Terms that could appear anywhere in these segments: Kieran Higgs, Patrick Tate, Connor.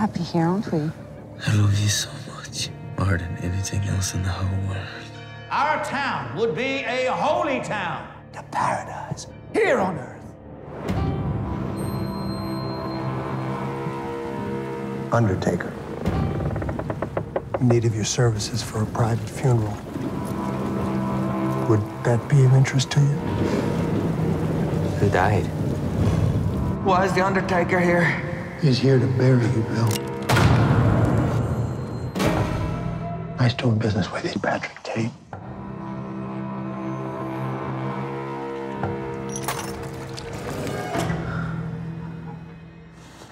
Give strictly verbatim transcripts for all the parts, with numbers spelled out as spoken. happy here, aren't we? I love you so much, more than anything else in the whole world. Our town would be a holy town, a paradise here on earth. Undertaker. In need of your services for a private funeral. Would that be of interest to you? Who died? Why is the Undertaker here? He's here to bury you, Bill. Nice doing business with you, Patrick Tate.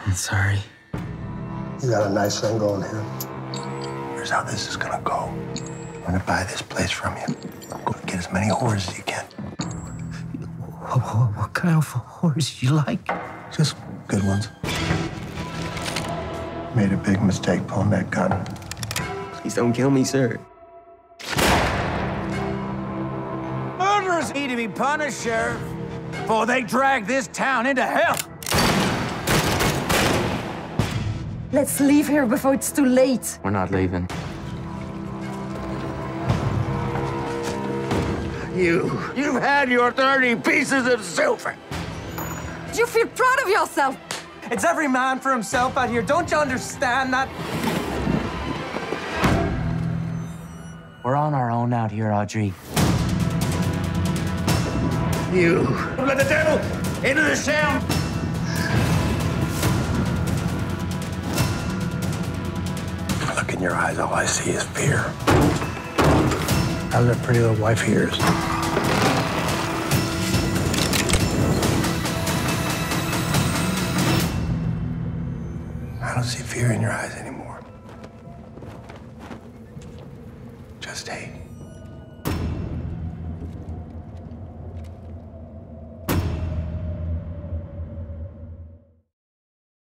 I'm sorry. You got a nice thing going here. Here's how this is gonna go. I'm gonna buy this place from you. I'm gonna get as many whores as you can. What kind of whores you like? Just good ones. Made a big mistake pulling that gun. Please don't kill me, sir. Murderers need to be punished, Sheriff, before they drag this town into hell. Let's leave here before it's too late. We're not leaving. You, you've had your thirty pieces of silver. You feel proud of yourself. It's every man for himself out here. Don't you understand that? We're on our own out here, Audrey. You let the devil into this town. Look in your eyes, all I see is fear. How's that pretty little wife of yours? I don't see fear in your eyes anymore. Just hate.